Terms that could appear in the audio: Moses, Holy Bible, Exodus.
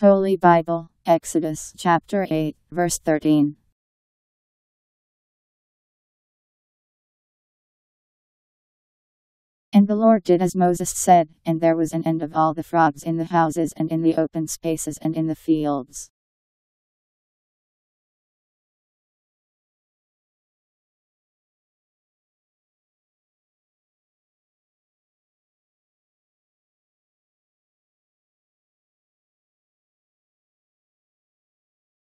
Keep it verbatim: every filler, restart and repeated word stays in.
Holy Bible, Exodus chapter eight, verse thirteen. And the Lord did as Moses said, and there was an end of all the frogs in the houses and in the open spaces and in the fields.